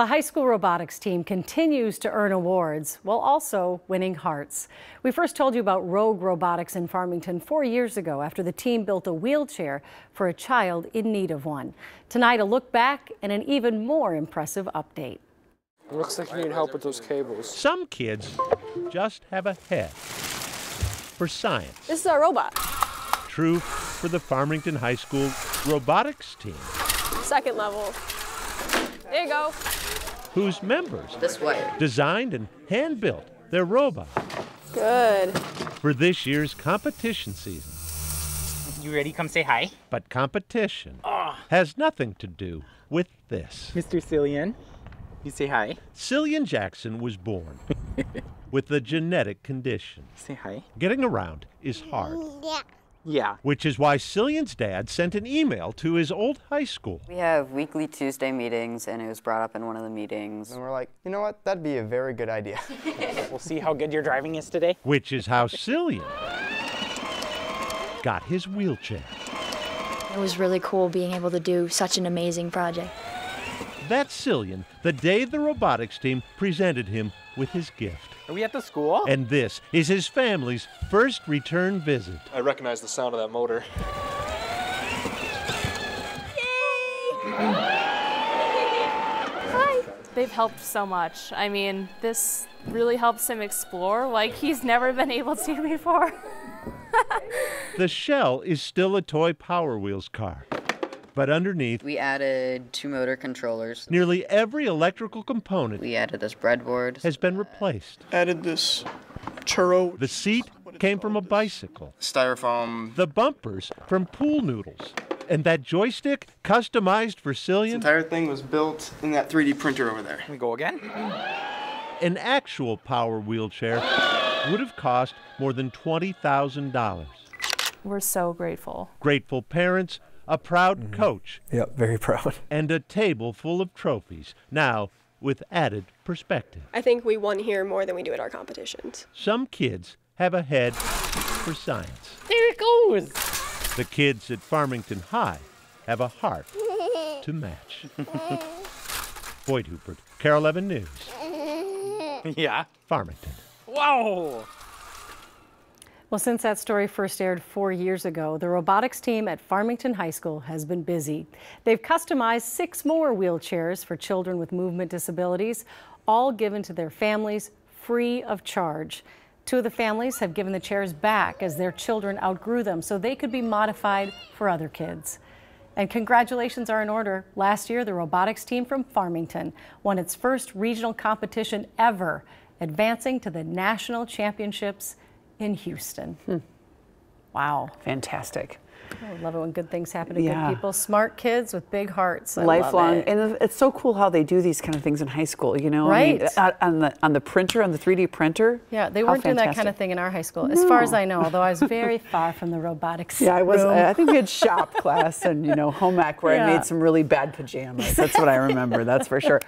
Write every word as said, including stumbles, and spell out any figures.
The high school robotics team continues to earn awards while also winning hearts. We first told you about Rogue Robotics in Farmington four years ago after the team built a wheelchair for a child in need of one. Tonight, a look back and an even more impressive update. It looks like you need help with those cables. Some kids just have a head for science. This is our robot. True for the Farmington High School robotics team. Second level. There you go. Whose members this way. Designed and hand-built their robot. Good. For this year's competition season. You ready? Come say hi. But competition oh. has nothing to do with this. Mister Cillian, you say hi. Cillian Jackson was born with a genetic condition. Say hi. Getting around is hard. Yeah. Yeah. Which is why Cillian's dad sent an email to his old high school. We have weekly Tuesday meetings, and it was brought up in one of the meetings. And we're like, you know what? That'd be a very good idea. We'll see how good your driving is today. Which is how Cillian got his wheelchair. It was really cool being able to do such an amazing project. That's Cillian the day the robotics team presented him with his gift. Are we at the school? And this is his family's first return visit. I recognize the sound of that motor. Yay! They've helped so much. I mean, this really helps him explore like he's never been able to before. The shell is still a toy Power Wheels car. But underneath, we added two motor controllers. Nearly every electrical component. We added this breadboard. Has been replaced. Added this churro. The seat came from a bicycle. Styrofoam. The bumpers from pool noodles. And that joystick customized for Cillian. The entire thing was built in that three D printer over there. We go again. An actual Power wheelchair would have cost more than twenty thousand dollars. We're so grateful. Grateful parents. A proud mm-hmm. coach. Yep, very proud. And a table full of trophies, now with added perspective. I think we won here more than we do at our competitions. Some kids have a head for science. There it goes. The kids at Farmington High have a heart to match. Boyd Hooper, KARE eleven News. Yeah. Farmington. Wow. Well, since that story first aired four years ago, the robotics team at Farmington High School has been busy. They've customized six more wheelchairs for children with movement disabilities, all given to their families free of charge. Two of the families have given the chairs back as their children outgrew them so they could be modified for other kids. And congratulations are in order. Last year, the robotics team from Farmington won its first regional competition ever, advancing to the national championships in Houston. Hmm. Wow. Fantastic. I love it when good things happen to yeah. good people. Smart kids with big hearts. I Lifelong. Love it. And it's so cool how they do these kind of things in high school, you know? Right. I mean, on, the, on the printer, on the three D printer. Yeah, they weren't doing that kind of thing in our high school, no. as far as I know, although I was very far from the robotics Yeah, I was. Room. I think we had shop class and, you know, home ec where yeah. I made some really bad pajamas. That's what I remember, that's for sure.